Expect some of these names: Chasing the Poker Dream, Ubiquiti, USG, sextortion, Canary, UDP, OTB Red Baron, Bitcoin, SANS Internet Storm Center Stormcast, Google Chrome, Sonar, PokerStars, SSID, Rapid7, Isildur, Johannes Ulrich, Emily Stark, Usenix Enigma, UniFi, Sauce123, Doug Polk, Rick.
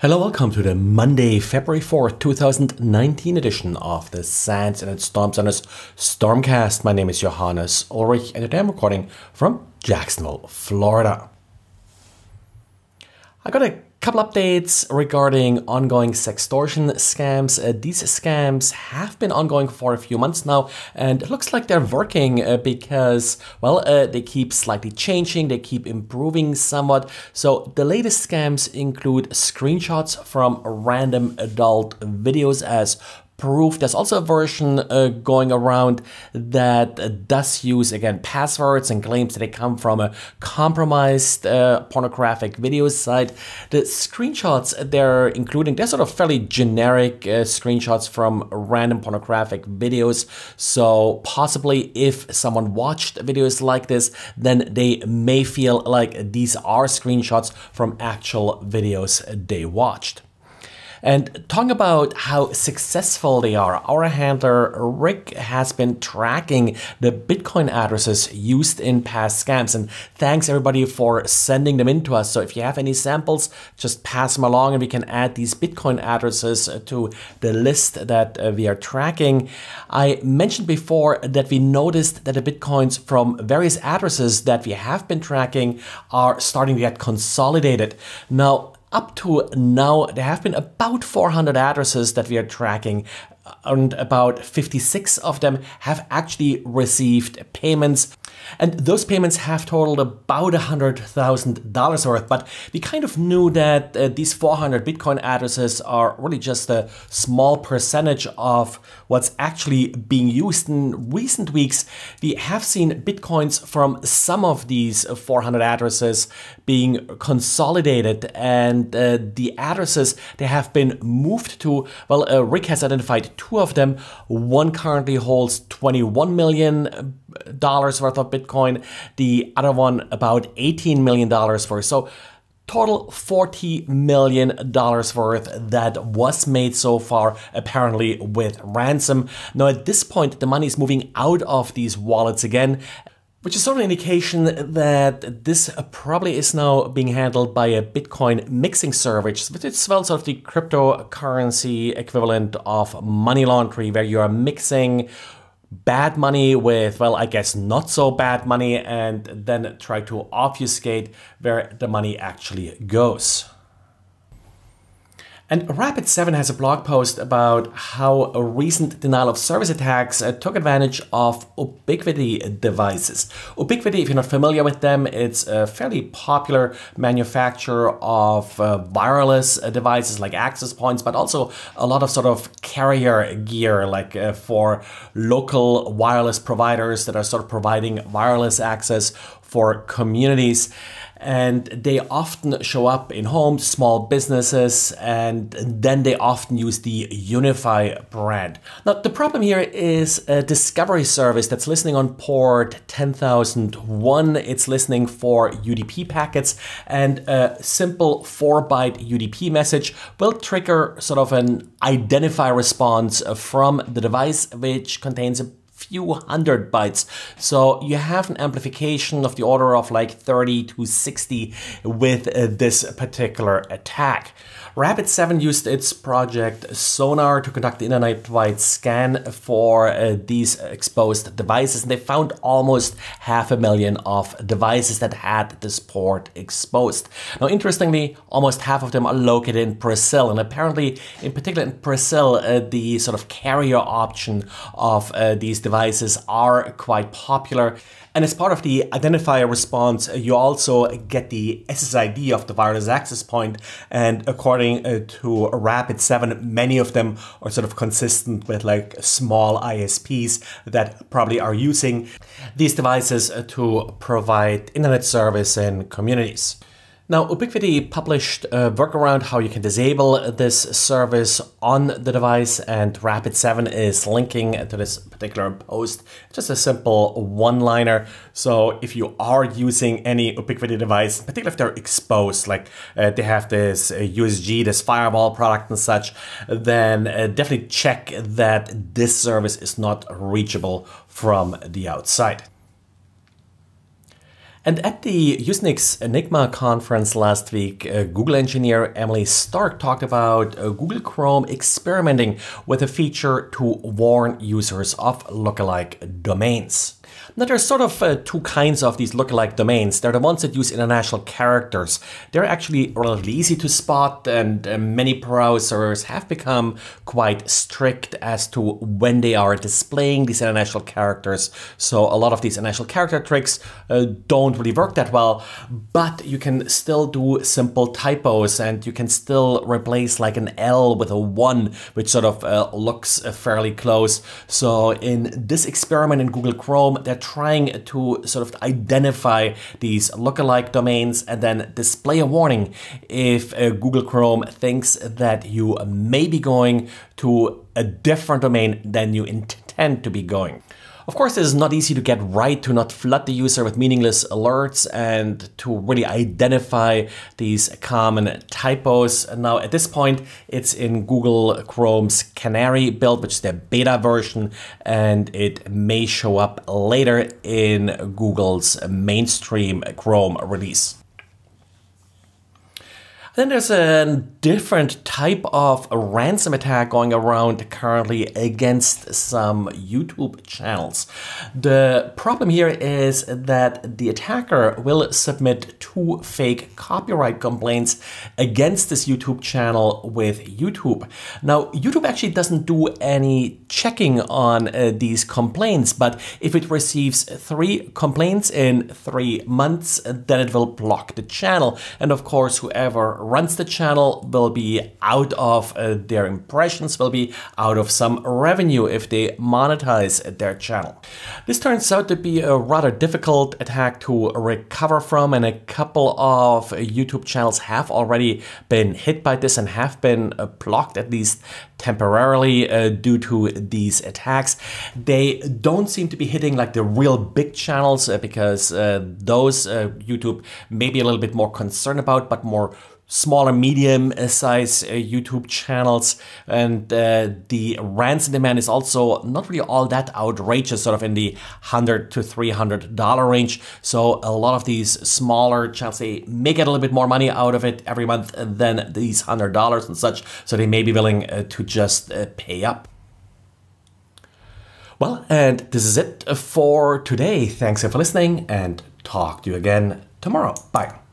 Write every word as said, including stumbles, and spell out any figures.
Hello, welcome to the Monday, February fourth, two thousand nineteen edition of the SANS Internet Storm Center Stormcast. My name is Johannes Ulrich and today I'm recording from Jacksonville, Florida. I got a couple updates regarding ongoing sextortion scams. Uh, these scams have been ongoing for a few months now, and it looks like they're working uh, because, well, uh, they keep slightly changing, they keep improving somewhat. So the latest scams include screenshots from random adult videos as proof. There's also a version uh, going around that uh, does use, again, passwords and claims that they come from a compromised uh, pornographic video site. The screenshots they're including, they're sort of fairly generic uh, screenshots from random pornographic videos. So possibly if someone watched videos like this, then they may feel like these are screenshots from actual videos they watched. And talking about how successful they are, our handler Rick has been tracking the Bitcoin addresses used in past scams. And thanks everybody for sending them in to us. So if you have any samples, just pass them along and we can add these Bitcoin addresses to the list that we are tracking. I mentioned before that we noticed that the Bitcoins from various addresses that we have been tracking are starting to get consolidated. Now, up to now, there have been about four hundred addresses that we are tracking, and about fifty-six of them have actually received payments. And those payments have totaled about one hundred thousand dollars worth, but we kind of knew that uh, these four hundred Bitcoin addresses are really just a small percentage of what's actually being used. In recent weeks, we have seen Bitcoins from some of these four hundred addresses being consolidated, and uh, the addresses they have been moved to, well, uh, Rick has identified two of them. One currently holds twenty-one million dollars worth of Bitcoin, the other one about eighteen million dollars worth. So total forty million dollars worth that was made so far, apparently with ransom. Now at this point, the money is moving out of these wallets again, which is sort of an indication that this probably is now being handled by a Bitcoin mixing server, which is well sort of the cryptocurrency equivalent of money laundering, where you are mixing bad money with, well, I guess not so bad money, and then try to obfuscate where the money actually goes. And Rapid seven has a blog post about how a recent denial of service attacks uh, took advantage of Ubiquiti devices. Ubiquiti, if you're not familiar with them, it's a fairly popular manufacturer of uh, wireless uh, devices like access points, but also a lot of sort of carrier gear, like uh, for local wireless providers that are sort of providing wireless access for communities. And they often show up in homes, small businesses, and then they often use the UniFi brand. Now, the problem here is a discovery service that's listening on port ten thousand one. It's listening for U D P packets, and a simple four byte U D P message will trigger sort of an identify response from the device, which contains a few hundred bytes. So you have an amplification of the order of like thirty to sixty with uh, this particular attack. Rapid seven used its project Sonar to conduct the internet-wide scan for uh, these exposed devices, and they found almost half a million of devices that had this port exposed. Now, interestingly, almost half of them are located in Brazil, and apparently, in particular in Brazil, uh, the sort of carrier option of uh, these devices are quite popular. And as part of the identifier response, you also get the S S I D of the wireless access point. And according to Rapid seven, many of them are sort of consistent with like small I S Ps that probably are using these devices to provide internet service in communities. Now, Ubiquiti published a workaround how you can disable this service on the device, and Rapid seven is linking to this particular post. Just a simple one-liner. So if you are using any Ubiquiti device, particularly if they're exposed, like uh, they have this uh, U S G, this firewall product and such, then uh, definitely check that this service is not reachable from the outside. And at the Usenix Enigma conference last week, uh, Google engineer Emily Stark talked about uh, Google Chrome experimenting with a feature to warn users of lookalike domains. Now, there's sort of uh, two kinds of these lookalike domains. They're the ones that use international characters. They're actually relatively easy to spot, and uh, many browsers have become quite strict as to when they are displaying these international characters. So a lot of these international character tricks uh, don't really work that well, but you can still do simple typos, and you can still replace like an L with a one, which sort of uh, looks uh, fairly close. So in this experiment in Google Chrome, they're trying to sort of identify these lookalike domains and then display a warning if uh, Google Chrome thinks that you may be going to a different domain than you intend to be going. Of course, it is not easy to get right, to not flood the user with meaningless alerts and to really identify these common typos. Now, at this point, it's in Google Chrome's Canary build, which is their beta version, and it may show up later in Google's mainstream Chrome release. Then there's a different type of ransom attack going around currently against some YouTube channels. The problem here is that the attacker will submit two fake copyright complaints against this YouTube channel with YouTube. Now, YouTube actually doesn't do any checking on uh, these complaints, but if it receives three complaints in three months, then it will block the channel. And of course, whoever runs the channel will be out of uh, their impressions, will be out of some revenue if they monetize their channel. This turns out to be a rather difficult attack to recover from, and a couple of YouTube channels have already been hit by this and have been uh, blocked, at least temporarily, uh, due to these attacks. They don't seem to be hitting like the real big channels uh, because uh, those uh, YouTube may be a little bit more concerned about, but more smaller, medium-sized uh, YouTube channels. And uh, the ransom demand is also not really all that outrageous, sort of in the one hundred to three hundred dollar range. So a lot of these smaller channels, they may get a little bit more money out of it every month than these one hundred dollars and such. So they may be willing uh, to just uh, pay up. Well, and this is it for today. Thanks for listening, and talk to you again tomorrow. Bye.